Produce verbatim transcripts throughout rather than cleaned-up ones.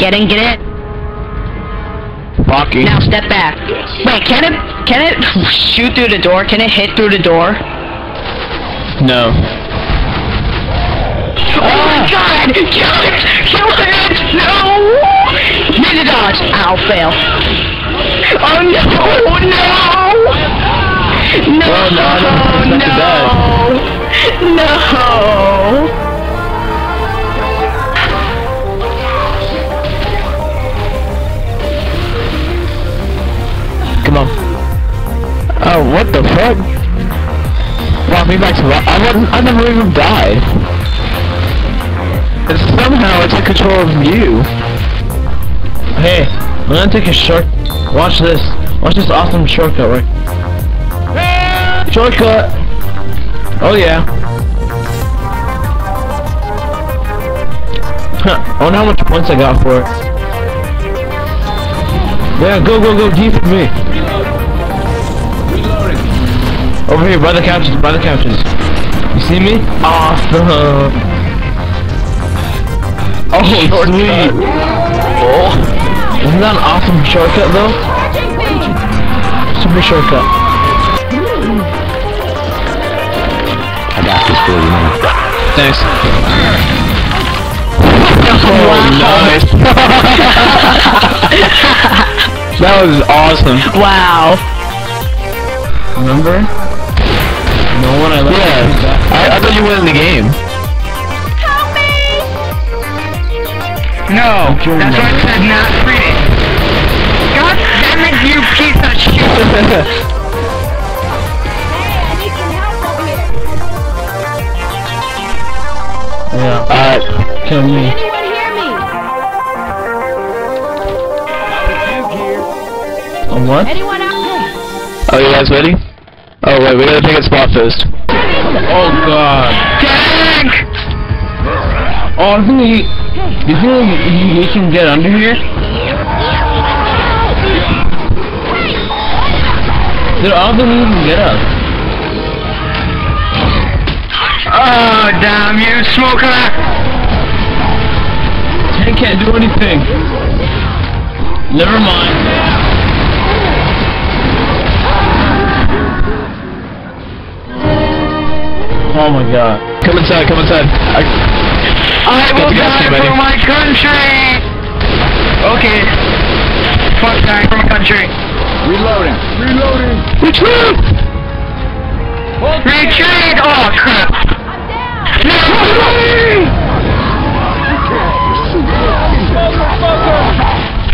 Get in, get in. Walking. Now step back. Wait, can it can it shoot through the door? Can it hit through the door? No. Oh, oh my god! Kill it! Kill it! No! Need to dodge. Ow, fail. Oh no! No! No! Well, no, I don't think no! No! No! Come on. Oh, what the fuck? Wow, me back to that. I wasn't- I never even died. And somehow I took control of you. Hey, I'm gonna take a short- watch this. Watch this awesome shortcut, right? Shortcut! Oh yeah. Huh, I wonder how much points I got for it. Yeah, go, go, go, deep for me. Over here, by the couches, by the couches. You see me? Awesome! Oh, shortcut. Sweet! Oh. Isn't that an awesome shortcut, though? Super shortcut. I got this for you, man. Thanks. Oh, nice! That was awesome. Wow. Remember? No one I left. Yeah. I, I thought you were in the game. Help me! No, that's why I said not free. God damn it, you piece of shit! Hey, I need some help over here. Yeah. Alright, uh, kill me. Can anybody hear me? Oh, what? Anyone out there? Are you guys ready? Oh wait, we gotta pick a spot first. Oh god. Dang! Oh, I think he... Do you think he, he can get under here? Dude, I don't think he can get up. Oh, damn you, smoker! Tank can't do anything. Never mind. Oh my god. Come inside, come inside. I, I will die for my country! Okay. Fuck dying for my country. Reloading. Reloading. Retreat! Retreat! Oh crap.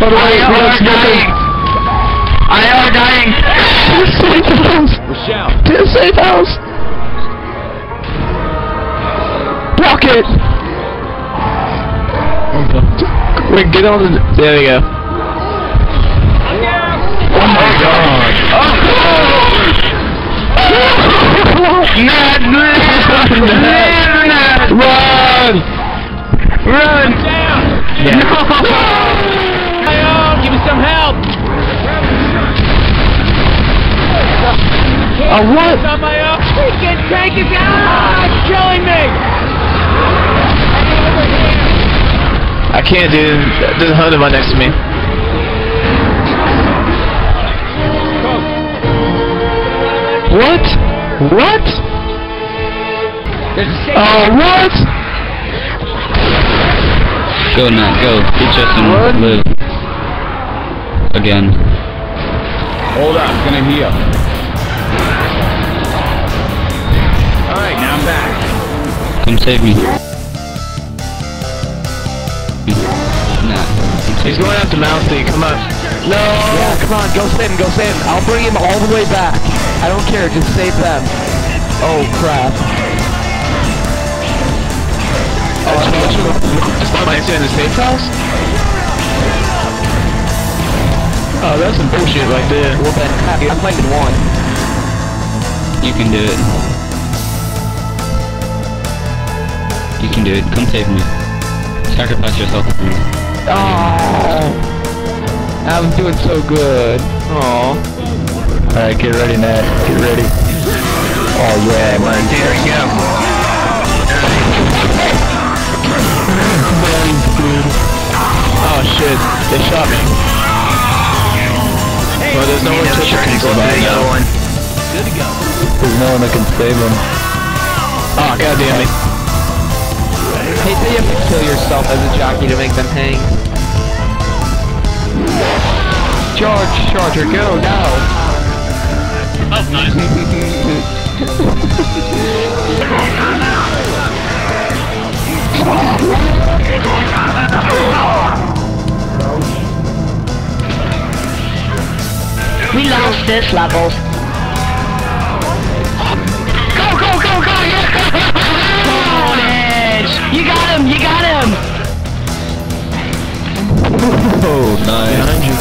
I am dying. I am dying. To the safe house. Rocket! Wait, get on the... There we go. Oh my god! Oh! Ned, Ned, run! Run! Down! Yeah. No. Hey, give me some help! A oh, what? Freaking tank is out! Killing me! I can't, dude. There's a hundred right next to me. What? What? Oh, uh, what? Go, Nat, go. Get Justin. What? Live. Again. Hold on, I'm gonna heal. Alright, now I'm back. Come save me. He's going after Mousy, come on. No, yeah, come on, go save him, go save him. I'll bring him all the way back. I don't care, just save them. Oh, crap. Oh, just thought I stayed in the safe house? Oh, that's some bullshit right there. Well then, I'm playing one. You can do it. You can do it, come save me. Sacrifice yourself for me. Oh, I was doing so good. Oh. Alright, get ready, Nat. Get ready. Oh yeah, man. There we go. Oh shit. They shot me. Hey, well, there's no one to go the other one. Good to go. There's no one that can save him. Oh, goddamn it. Hey, so you have to kill yourself as a jockey to make them hang. Charge, Charger, go now. That's nice. We lost this level. Go, go, go, go! You got him! You got him! Oh, nice. Behind you.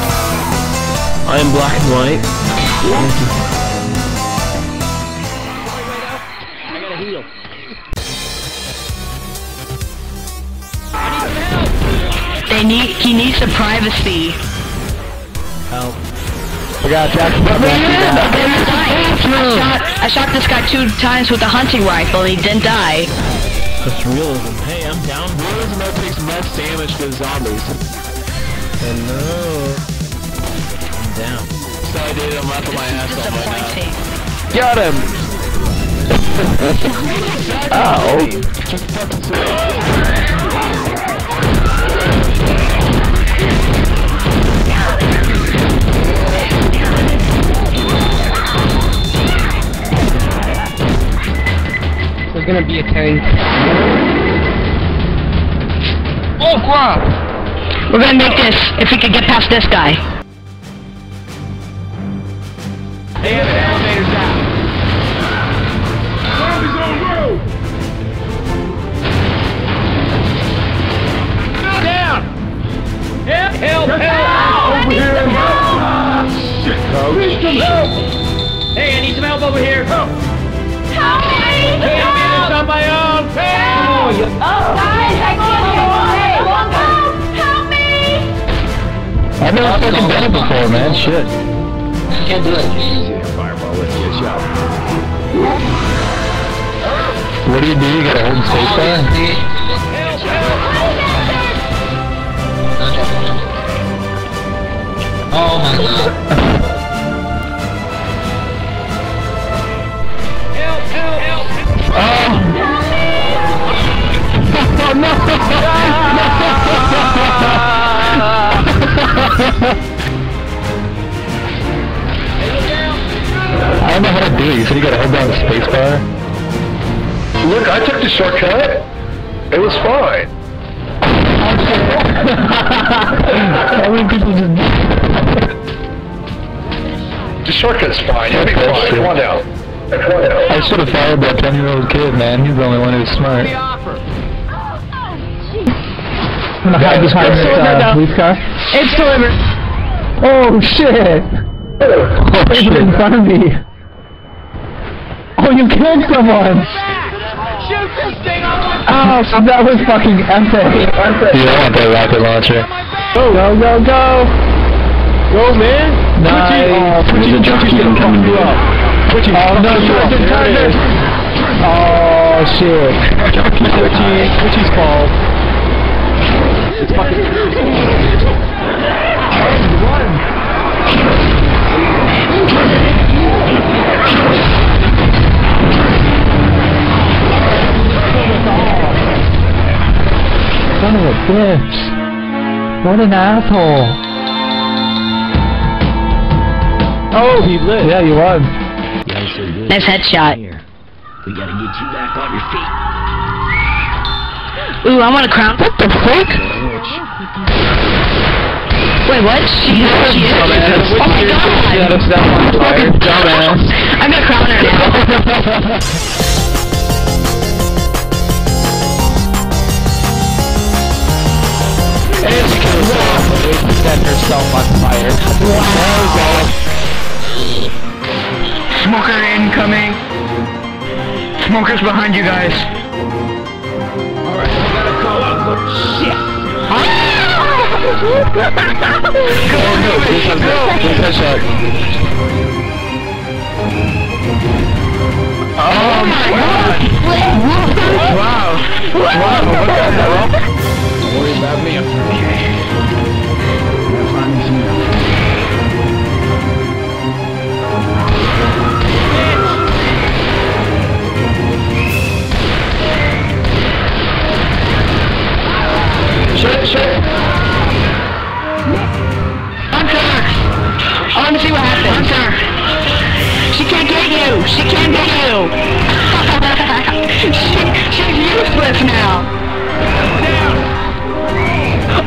I am black and white. I gotta heal. They need. He needs the privacy. Help. I got Jack. I shot this guy two times with a hunting rifle and he didn't die. That's realism. Hey, I'm down. Realism that takes less damage to zombies. Hello. I'm down. So I did, I'm laughing my ass off right now. Got him! Ow! Just fucking gonna be a tank. Oh crap! We're gonna make this if we can get past this guy. They have an elevator down. Zombies on road! Go down! Help! Help! Help! Help! Over here! Help! Ah, shit, coach. Need some help! Hey, I need some help over here. Help! Help! Help! On my own! Help! Oh, guys, I can't get away! Help! Help me! I've never fucking done it before, man. Shit. I can't do it. Easy to fireball with you, shot. What do you do? You gotta hold and safe there? Help! Help! Oh my god. No! No! I don't know how to do it. You said you gotta hold down the space bar? Look, I took the shortcut. It was fine. How many people did that? The shortcut's fine. It'll be fine. Come on down. I should have fired that ten-year-old kid, man. He's the only one who's smart. I'm gonna hide behind this uh, police car. It's delivered! Oh shit! Oh, it's in front of me! Oh, you killed someone! Shoot this thing on the oh, so that was fucking epic! You don't want that rocket launcher. Go, go, go, go! Go, man! Nice! Uh, There's a jockey in coming to up. Oh, no, Sergeant Tiger! Oh, shit. Twitchy's called. It's fucking crazy. Run! Son of a bitch. What an asshole. Oh, he lived. Yeah, you won. Nice headshot. We gotta get you back on your feet. Ooh, I want a crown. What the fuck? Wait, what? She is. She is. Oh my god! Fucking dumbass. I'm gonna crown her now. And she kills off the way to set herself on fire. Wow. Smoker incoming. Smoker's behind you guys. Shit! Ah! Go, go, please go! Please headshot! Oh, oh my god! god. Wow! Wow! Wow! Wow. Wow. worry about me. Okay. Find me some help. Shit, shit. Hunter! I want to see what happens. Hunter! She can't get you! She can't get you! she, she's useless now!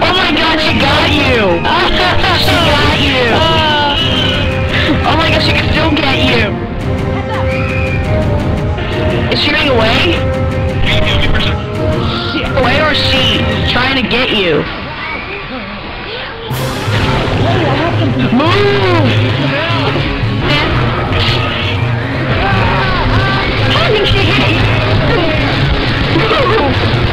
Oh my god, she got you! She got you! Oh my god, she can still get you! Is she running away? Away or she? Trying to get you. Move! How did she hit you? Move!